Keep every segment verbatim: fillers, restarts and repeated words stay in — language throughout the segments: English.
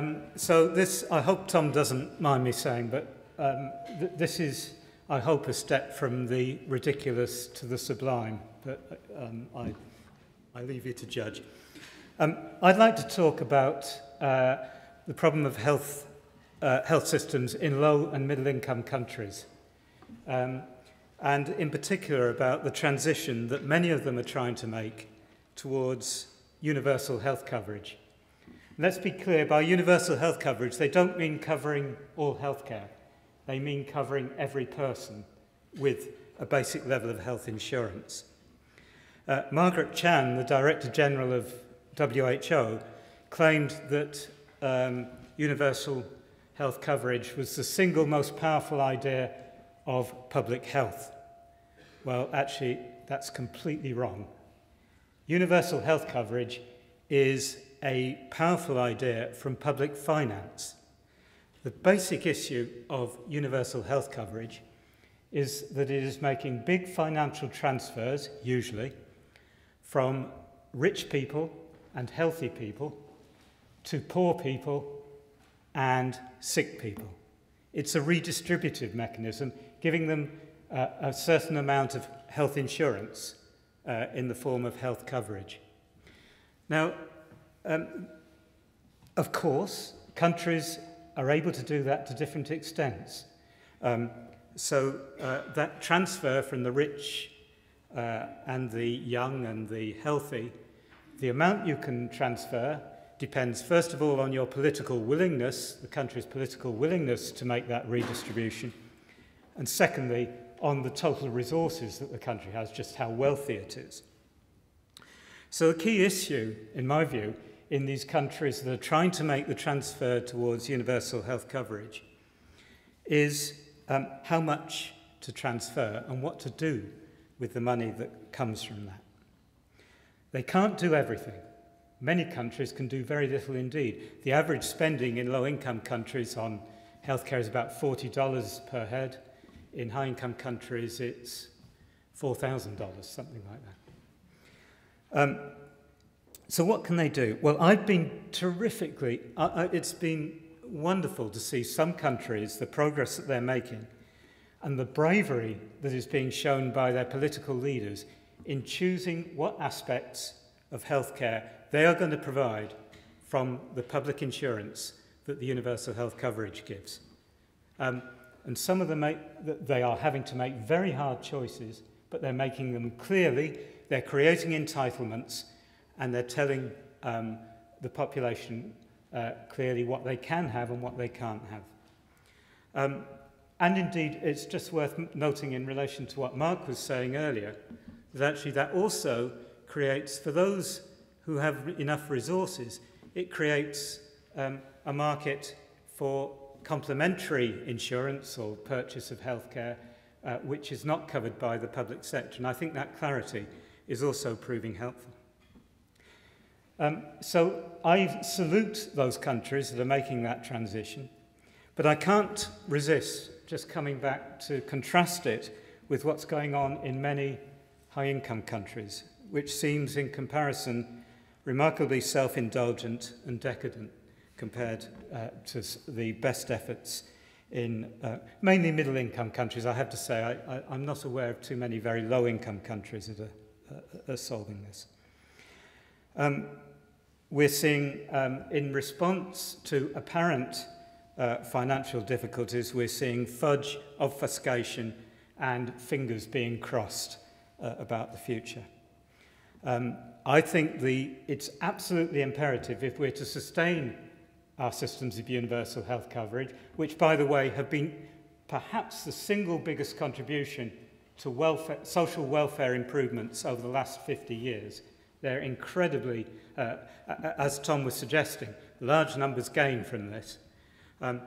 Um, so this, I hope Tom doesn't mind me saying, but um, th this is, I hope, a step from the ridiculous to the sublime, but um, I, I leave you to judge. Um, I'd like to talk about uh, the problem of health, uh, health systems in low and middle income countries, um, and in particular about the transition that many of them are trying to make towards universal health coverage. Let's be clear, by universal health coverage, they don't mean covering all healthcare. They mean covering every person with a basic level of health insurance. Uh, Margaret Chan, the Director General of W H O, claimed that um, universal health coverage was the single most powerful idea of public health. Well, actually, that's completely wrong. Universal health coverage is a powerful idea from public finance. The basic issue of universal health coverage is that it is making big financial transfers, usually, from rich people and healthy people to poor people and sick people. It's a redistributive mechanism, giving them uh, a certain amount of health insurance uh, in the form of health coverage. Now, Um, of course, countries are able to do that to different extents. Um, so uh, that transfer from the rich uh, and the young and the healthy, the amount you can transfer depends, first of all, on your political willingness, the country's political willingness to make that redistribution, and secondly, on the total resources that the country has, just how wealthy it is. So the key issue, in my view, in these countries that are trying to make the transfer towards universal health coverage is um, how much to transfer and what to do with the money that comes from that. They can't do everything. Many countries can do very little indeed. The average spending in low-income countries on healthcare is about forty dollars per head. In high-income countries, it's four thousand dollars, something like that. Um, So what can they do? Well, I've been terrifically, uh, it's been wonderful to see some countries, the progress that they're making, and the bravery that is being shown by their political leaders in choosing what aspects of healthcare they are going to provide from the public insurance that the universal health coverage gives. Um, and some of them make, they are having to make very hard choices, but they're making them clearly, they're creating entitlements, and they're telling um, the population uh, clearly what they can have and what they can't have. Um, and indeed, it's just worth noting in relation to what Mark was saying earlier, that actually that also creates, for those who have enough resources, it creates um, a market for complementary insurance or purchase of healthcare, uh, which is not covered by the public sector. And I think that clarity is also proving helpful. Um, so I salute those countries that are making that transition, but I can't resist just coming back to contrast it with what's going on in many high-income countries, which seems in comparison remarkably self-indulgent and decadent compared uh, to the best efforts in uh, mainly middle-income countries. I have to say, I, I, I'm not aware of too many very low-income countries that are, uh, are solving this. Um, We're seeing, um, in response to apparent uh, financial difficulties, we're seeing fudge, obfuscation, and fingers being crossed uh, about the future. Um, I think the, it's absolutely imperative, if we're to sustain our systems of universal health coverage, which, by the way, have been perhaps the single biggest contribution to welfare, social welfare improvements over the last fifty years. They're incredibly, uh, as Tom was suggesting, large numbers gained from this. Um,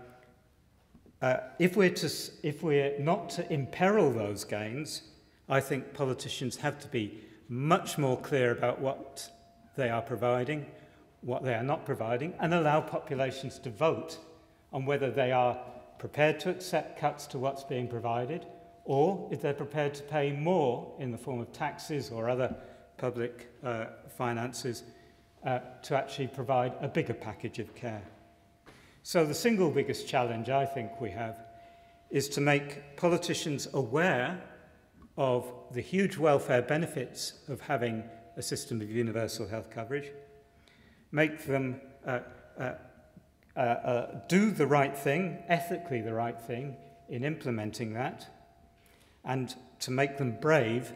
uh, if, we're to, if we're not to imperil those gains, I think politicians have to be much more clear about what they are providing, what they are not providing, and allow populations to vote on whether they are prepared to accept cuts to what's being provided, or if they're prepared to pay more in the form of taxes or other public uh, finances uh, to actually provide a bigger package of care. So the single biggest challenge I think we have is to make politicians aware of the huge welfare benefits of having a system of universal health coverage, make them uh, uh, uh, uh, do the right thing, ethically the right thing, in implementing that, and to make them brave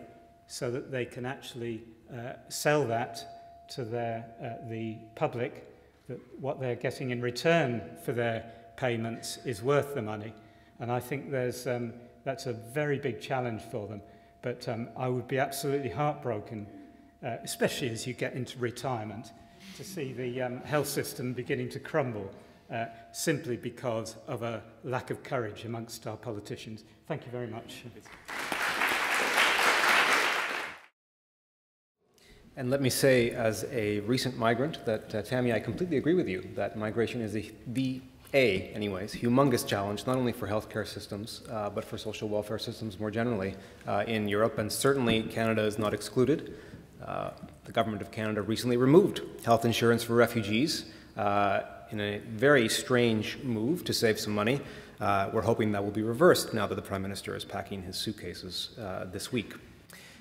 so that they can actually uh, sell that to their, uh, the public, that what they're getting in return for their payments is worth the money. And I think there's, um, that's a very big challenge for them. But um, I would be absolutely heartbroken, uh, especially as you get into retirement, to see the um, health system beginning to crumble uh, simply because of a lack of courage amongst our politicians. Thank you very much. And let me say, as a recent migrant, that, uh, Tammy, I completely agree with you that migration is the, the a, anyways, humongous challenge, not only for healthcare systems, uh, but for social welfare systems more generally uh, in Europe, and certainly Canada is not excluded. Uh, the government of Canada recently removed health insurance for refugees uh, in a very strange move to save some money. Uh, we're hoping that will be reversed now that the Prime Minister is packing his suitcases uh, this week.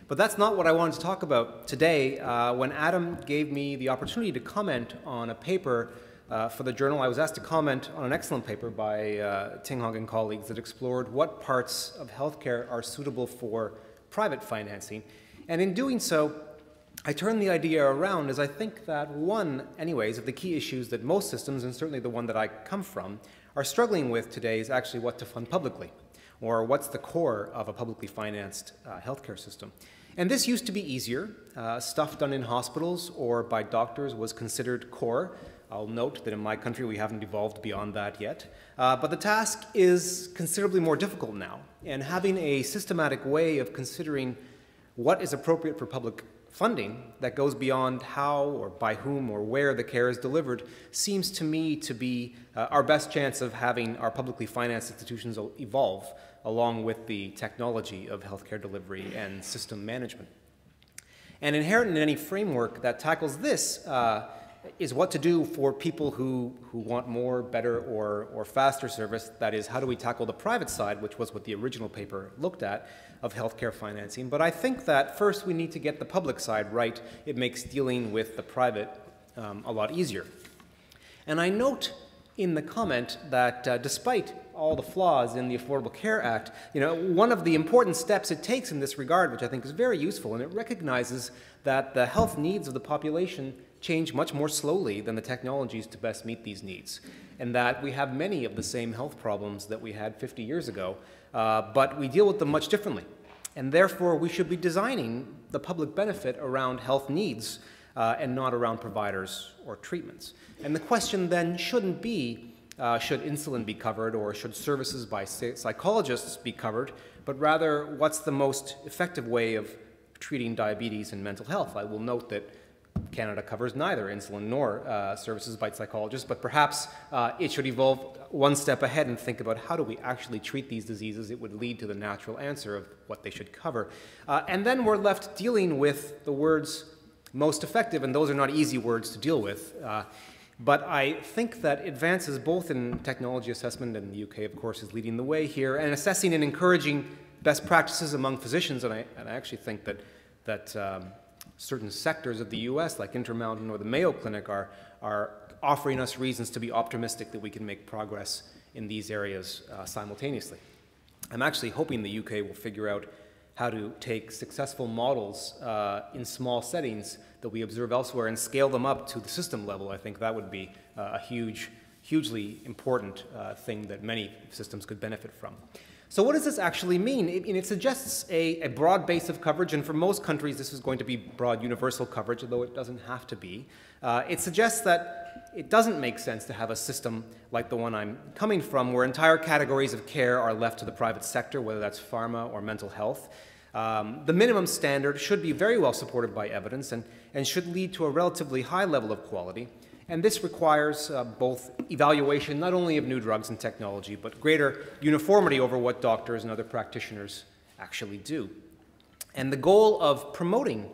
But that's not what I wanted to talk about today. Uh, when Adam gave me the opportunity to comment on a paper uh, for the journal, I was asked to comment on an excellent paper by uh, Ting Hong and colleagues that explored what parts of healthcare are suitable for private financing. And in doing so, I turned the idea around, as I think that one, anyways, of the key issues that most systems, and certainly the one that I come from, are struggling with today is actually what to fund publicly, or what's the core of a publicly financed uh, healthcare system. And this used to be easier. Uh, stuff done in hospitals or by doctors was considered core. I'll note that in my country we haven't evolved beyond that yet. Uh, but the task is considerably more difficult now. And having a systematic way of considering what is appropriate for public funding that goes beyond how or by whom or where the care is delivered seems to me to be uh, our best chance of having our publicly financed institutions evolve along with the technology of healthcare delivery and system management. And inherent in any framework that tackles this uh, is what to do for people who, who want more, better, or, or faster service. That is, how do we tackle the private side, which was what the original paper looked at, of healthcare financing. But I think that first we need to get the public side right. It makes dealing with the private um, a lot easier. And I note in the comment that uh, despite all the flaws in the Affordable Care Act, you know, one of the important steps it takes in this regard, which I think is very useful, and it recognizes that the health needs of the population change much more slowly than the technologies to best meet these needs, and that we have many of the same health problems that we had fifty years ago, uh, but we deal with them much differently. And therefore, we should be designing the public benefit around health needs uh, and not around providers or treatments. And the question then shouldn't be, uh, should insulin be covered or should services by psychologists be covered, but rather, what's the most effective way of treating diabetes and mental health? I will note that Canada covers neither insulin nor uh, services by psychologists, but perhaps uh, it should evolve one step ahead and think about how do we actually treat these diseases. It would lead to the natural answer of what they should cover. Uh, and then we're left dealing with the words most effective, and those are not easy words to deal with. Uh, but I think that advances both in technology assessment, and the U K, of course, is leading the way here, and assessing and encouraging best practices among physicians, and I, and I actually think that, that um, certain sectors of the U S, like Intermountain or the Mayo Clinic, are, are offering us reasons to be optimistic that we can make progress in these areas uh, simultaneously. I'm actually hoping the U K will figure out how to take successful models uh, in small settings that we observe elsewhere and scale them up to the system level. I think that would be uh, a huge, hugely important uh, thing that many systems could benefit from. So what does this actually mean? It, it suggests a, a broad base of coverage, and for most countries this is going to be broad universal coverage, although it doesn't have to be. Uh, it suggests that it doesn't make sense to have a system like the one I'm coming from, where entire categories of care are left to the private sector, whether that's pharma or mental health. Um, the minimum standard should be very well supported by evidence and, and should lead to a relatively high level of quality. And this requires uh, both evaluation, not only of new drugs and technology, but greater uniformity over what doctors and other practitioners actually do. And the goal of promoting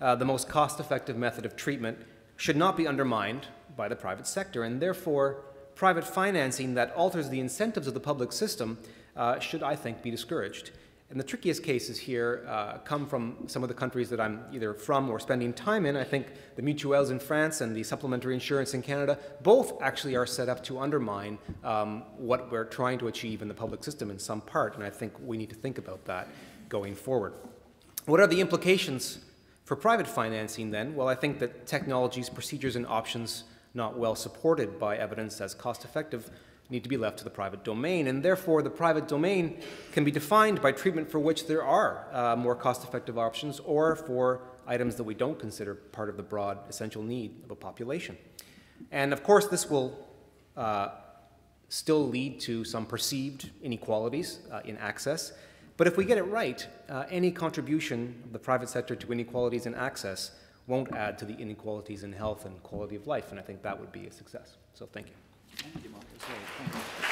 uh, the most cost-effective method of treatment should not be undermined by the private sector. And therefore, private financing that alters the incentives of the public system uh, should, I think, be discouraged. And the trickiest cases here uh, come from some of the countries that I'm either from or spending time in. I think the mutuelles in France and the supplementary insurance in Canada both actually are set up to undermine um, what we're trying to achieve in the public system in some part, and I think we need to think about that going forward. What are the implications for private financing then? Well, I think that technologies, procedures, and options not well supported by evidence as cost-effective need to be left to the private domain, and therefore the private domain can be defined by treatment for which there are uh, more cost-effective options, or for items that we don't consider part of the broad essential need of a population. And of course this will uh, still lead to some perceived inequalities uh, in access, but if we get it right, uh, any contribution of the private sector to inequalities in access won't add to the inequalities in health and quality of life, and I think that would be a success. So thank you. Thank you, Mark. That's great. Thank you.